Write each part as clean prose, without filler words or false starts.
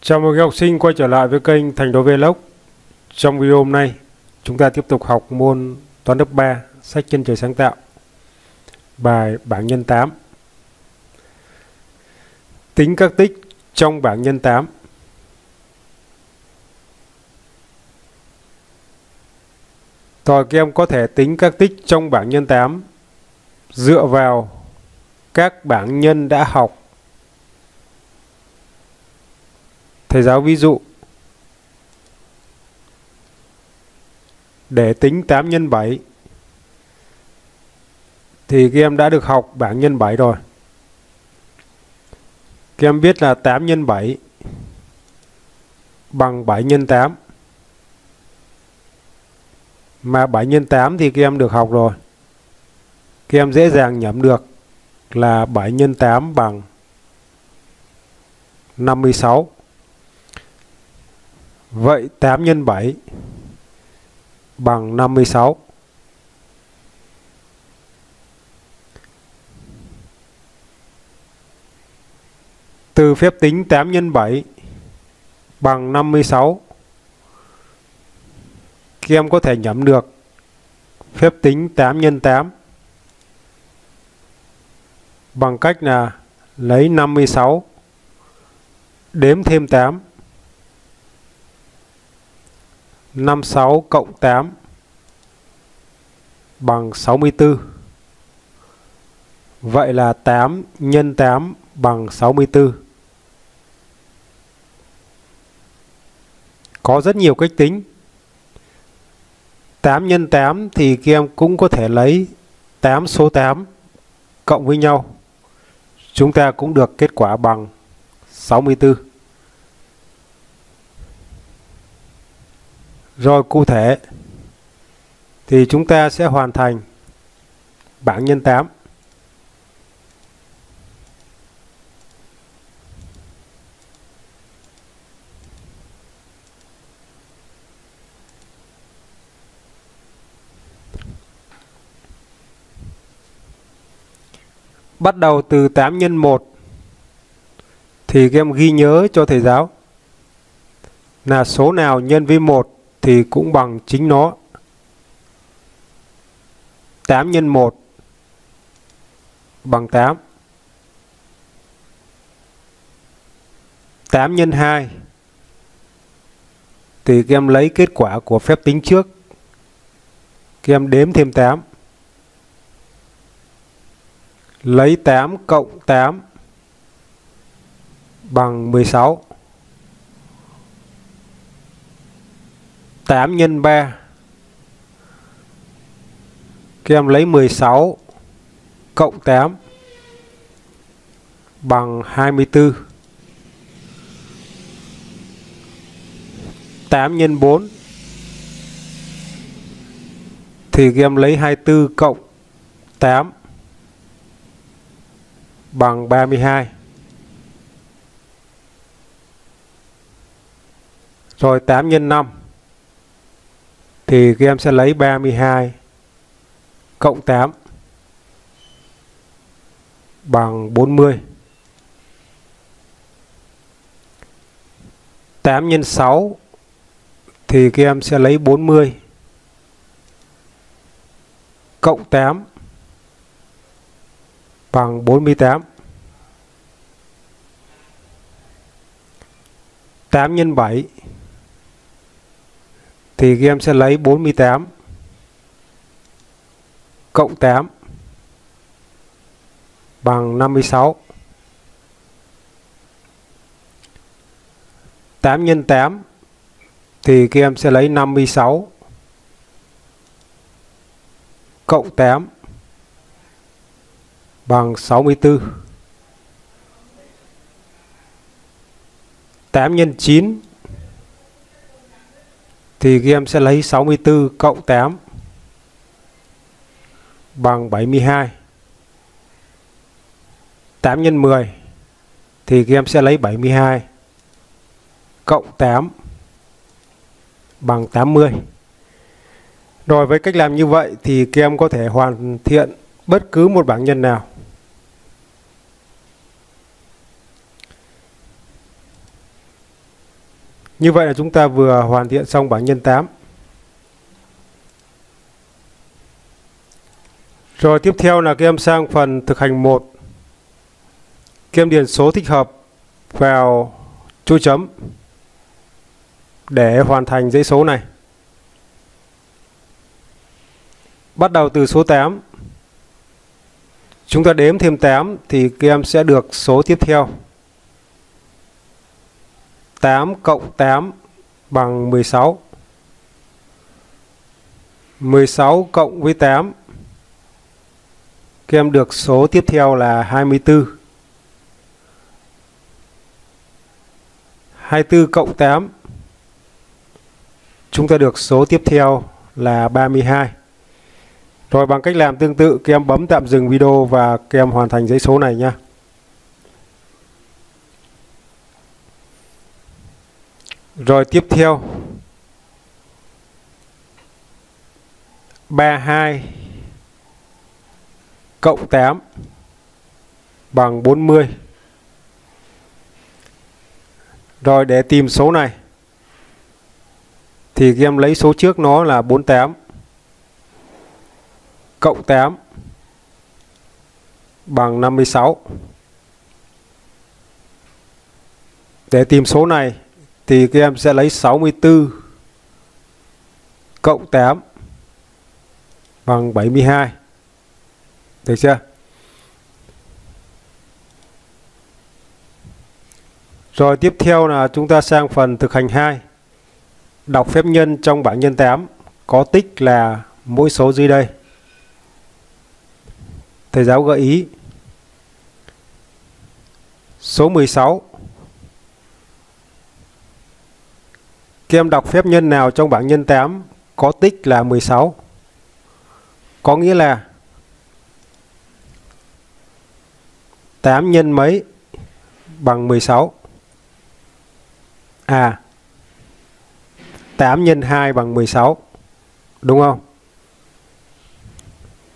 Chào mừng các học sinh quay trở lại với kênh Thành Đô Vlog. Trong video hôm nay, chúng ta tiếp tục học môn toán lớp 3, sách Chân trời sáng tạo, bài bảng nhân 8. Tính các tích trong bảng nhân 8. Rồi các em có thể tính các tích trong bảng nhân 8 dựa vào các bảng nhân đã học. Thầy giáo ví dụ, để tính 8 x 7 thì các em đã được học bảng nhân 7 rồi. Các em biết là 8 x 7 bằng 7 x 8. Mà 7 x 8 thì các em được học rồi. Các em dễ dàng nhẩm được là 7 x 8 bằng 56. Vậy 8 x 7 bằng 56. Từ phép tính 8 x 7 bằng 56, các em có thể nhẩm được phép tính 8 x 8 bằng cách là lấy 56 đếm thêm 8. 56 cộng 8 bằng 64. Vậy là 8 x 8 bằng 64. Có rất nhiều cách tính. 8 x 8 thì các em cũng có thể lấy 8 số 8 cộng với nhau. Chúng ta cũng được kết quả bằng 64. Rồi cụ thể thì chúng ta sẽ hoàn thành bảng nhân 8. Bắt đầu từ 8 x 1 thì các em ghi nhớ cho thầy giáo là số nào nhân với 1 thì cũng bằng chính nó. 8 x 1 bằng 8. 8 x 2 thì các em lấy kết quả của phép tính trước, các em đếm thêm 8. Lấy 8 cộng 8 bằng 16. 8 x 3, các em lấy 16 cộng 8 bằng 24. 8 x 4 thì các em lấy 24 cộng 8 bằng 32. Rồi 8 x 5 thì các em sẽ lấy 32 cộng 8 bằng 40. 8 x 6 thì các em sẽ lấy 40 cộng 8 bằng 48. 8 x 7 thì các em sẽ lấy 48 cộng 8 bằng 56. 8 x 8 thì các em sẽ lấy 56 cộng 8 bằng 64. 8 x 9 thì các em sẽ lấy 64 cộng 8 bằng 72. 8 x 10 thì các em sẽ lấy 72 cộng 8 bằng 80. Rồi với cách làm như vậy thì các em có thể hoàn thiện bất cứ một bảng nhân nào. Như vậy là chúng ta vừa hoàn thiện xong bảng nhân 8. Rồi tiếp theo là các em sang phần thực hành 1. Các em điền số thích hợp vào chuỗi chấm để hoàn thành dãy số này. Bắt đầu từ số 8. Chúng ta đếm thêm 8 thì các em sẽ được số tiếp theo. 8 cộng 8 bằng 16. 16 cộng với 8. Các em được số tiếp theo là 24. 24 cộng 8. Chúng ta được số tiếp theo là 32. Rồi bằng cách làm tương tự, các em bấm tạm dừng video và các em hoàn thành dãy số này nhé. Rồi tiếp theo 32 cộng 8 bằng 40. Rồi để tìm số này thì các em lấy số trước nó là 48 cộng 8 bằng 56. Để tìm số này thì các em sẽ lấy 64 cộng 8 bằng 72. Được chưa? Rồi tiếp theo là chúng ta sang phần thực hành 2. Đọc phép nhân trong bảng nhân 8 có tích là mỗi số dưới đây. Thầy giáo gợi ý số 16. Các em đọc phép nhân nào trong bảng nhân 8 có tích là 16. Có nghĩa là 8 nhân mấy bằng 16. À, 8 nhân 2 bằng 16. Đúng không?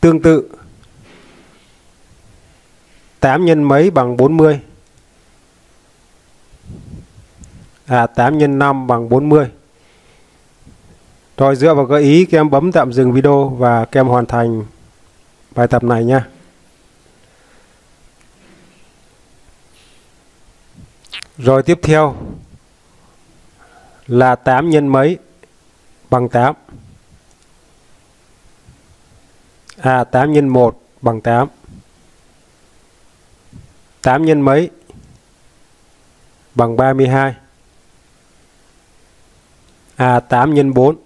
Tương tự 8 nhân mấy bằng 40. À, 8 nhân 5 bằng 40. Rồi dựa vào gợi ý, các em bấm tạm dừng video và các em hoàn thành bài tập này nha. Rồi tiếp theo là 8 nhân mấy bằng 8. À, 8 nhân 1 bằng 8. 8 nhân mấy bằng 32. À, 8 nhân 4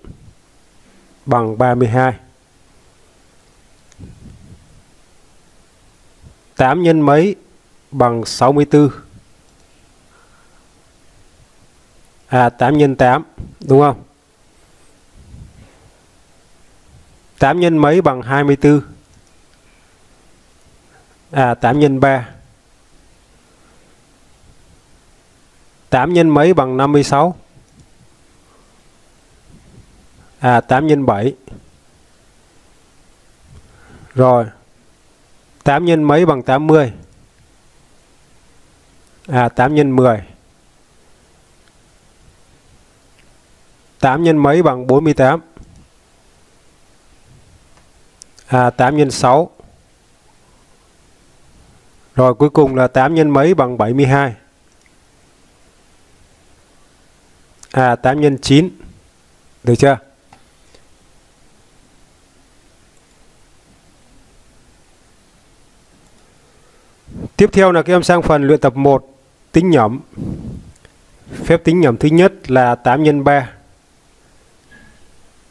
bằng 32. 8 nhân mấy bằng 64. À, 8 nhân 8, đúng không? 8 nhân mấy bằng 24. À, 8 nhân 3. 8 nhân mấy bằng 56. À, 8 nhân 7. Rồi 8 nhân mấy bằng 80. À, 8 nhân 10. 8 nhân mấy bằng 48. À, 8 nhân 6. Rồi cuối cùng là 8 nhân mấy bằng 72. À, 8 nhân 9. Được chưa? Tiếp theo là các em sang phần luyện tập 1, tính nhẩm. Phép tính nhẩm thứ nhất là 8 nhân 3.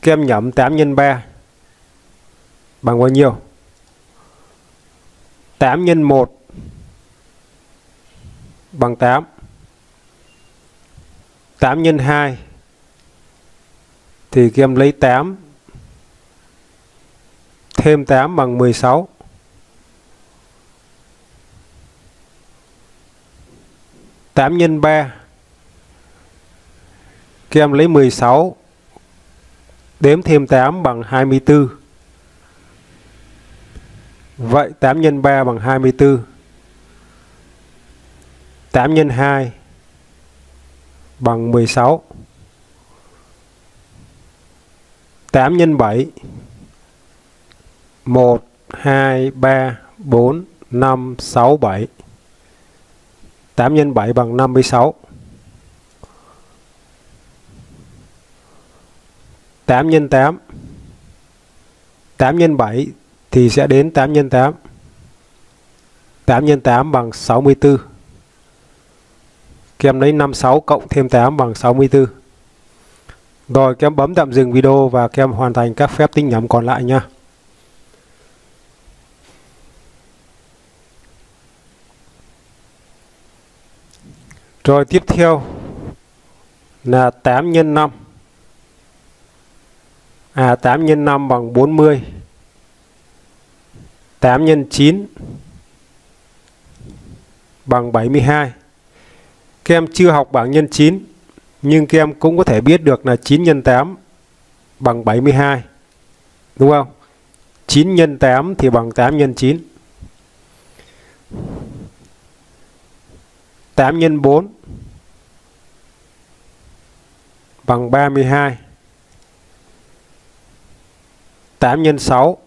Các em nhẩm 8 nhân 3 bằng bao nhiêu? 8 nhân 1 bằng 8. 8 nhân 2 thì các em lấy 8 thêm 8 bằng 16. 8 nhân 3 các em lấy 16 đếm thêm 8 bằng 24. Vậy 8 nhân 3 bằng 24. 8 nhân 2 bằng 16. 8 x 7 1 2 3 4 5 6 7. 8 x 7 bằng 56. 8 x 8. 8 x 7 thì sẽ đến 8 x 8. 8 x 8 bằng 64. Các em lấy 56 cộng thêm 8 bằng 64. Rồi các em bấm tạm dừng video và các em hoàn thành các phép tính nhẩm còn lại nha. Rồi tiếp theo là 8 x 5. 8 x 5 bằng 40. 8 x 9 bằng 72. Các em chưa học bảng nhân 9 nhưng các em cũng có thể biết được là 9 x 8 bằng 72. Đúng không? 9 x 8 thì bằng 8 x 9. 8 x 4 bằng 32. 8 x 6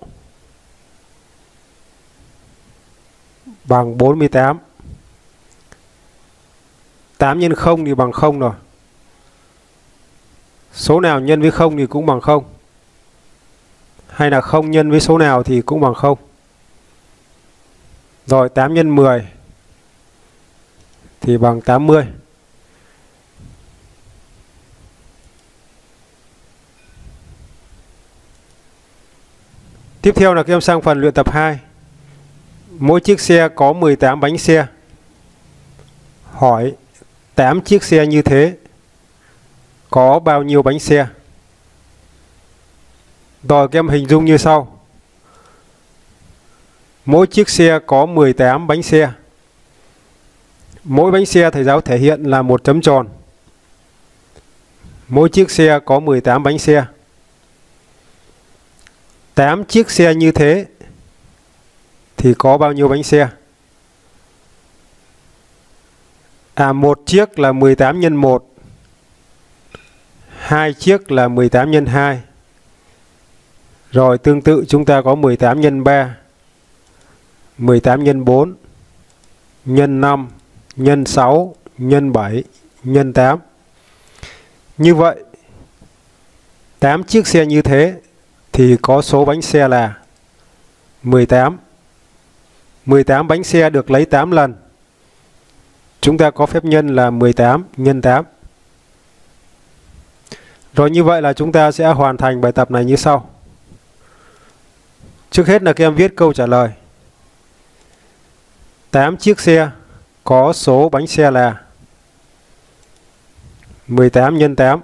bằng 48. 8 x 0 thì bằng 0 rồi. Số nào nhân với 0 thì cũng bằng 0. Hay là 0 nhân với số nào thì cũng bằng 0. Rồi 8 x 10 thì bằng 80. Tiếp theo là các em sang phần luyện tập 2. Mỗi chiếc xe có 18 bánh xe. Hỏi 8 chiếc xe như thế có bao nhiêu bánh xe? Rồi các em hình dung như sau. Mỗi chiếc xe có 18 bánh xe. Mỗi bánh xe thầy giáo thể hiện là một chấm tròn. Mỗi chiếc xe có 18 bánh xe. 8 chiếc xe như thế thì có bao nhiêu bánh xe? Một chiếc là 18 x 1. Hai chiếc là 18 x 2. Rồi tương tự chúng ta có 18 x 3, 18 x 4, x 5, x 6, x 7, x 8. Như vậy 8 chiếc xe như thế thì có số bánh xe là 18. 18 bánh xe được lấy 8 lần. Chúng ta có phép nhân là 18 nhân 8. Rồi như vậy là chúng ta sẽ hoàn thành bài tập này như sau. Trước hết là các em viết câu trả lời. 8 chiếc xe có số bánh xe là 18 nhân 8.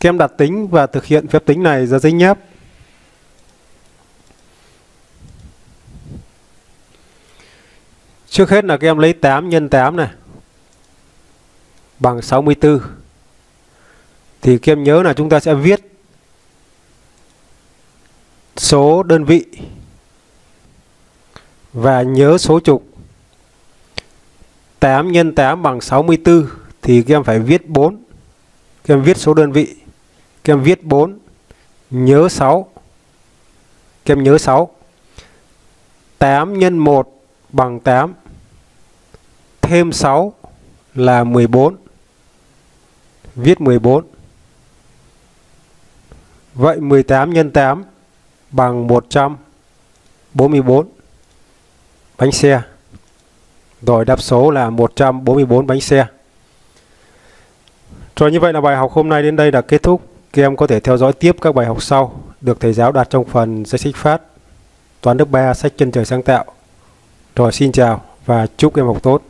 Các em đặt tính và thực hiện phép tính này ra giấy nháp. Trước hết là các em lấy 8 x 8 này bằng 64. Thì các em nhớ là chúng ta sẽ viết số đơn vị và nhớ số trục. 8 x 8 bằng 64 thì các em phải viết 4. Các em viết số đơn vị. Các em viết 4, nhớ 6. Các em nhớ 6. 8 x 1 bằng 8. Thêm 6 là 14. Viết 14. Vậy 18 x 8 bằng 144 bánh xe. Rồi đáp số là 144 bánh xe. Rồi như vậy là bài học hôm nay đến đây đã kết thúc. Các em có thể theo dõi tiếp các bài học sau được thầy giáo đặt trong phần sách Sách Phát Toán lớp 3 sách Chân Trời Sáng Tạo. Rồi xin chào và chúc em học tốt.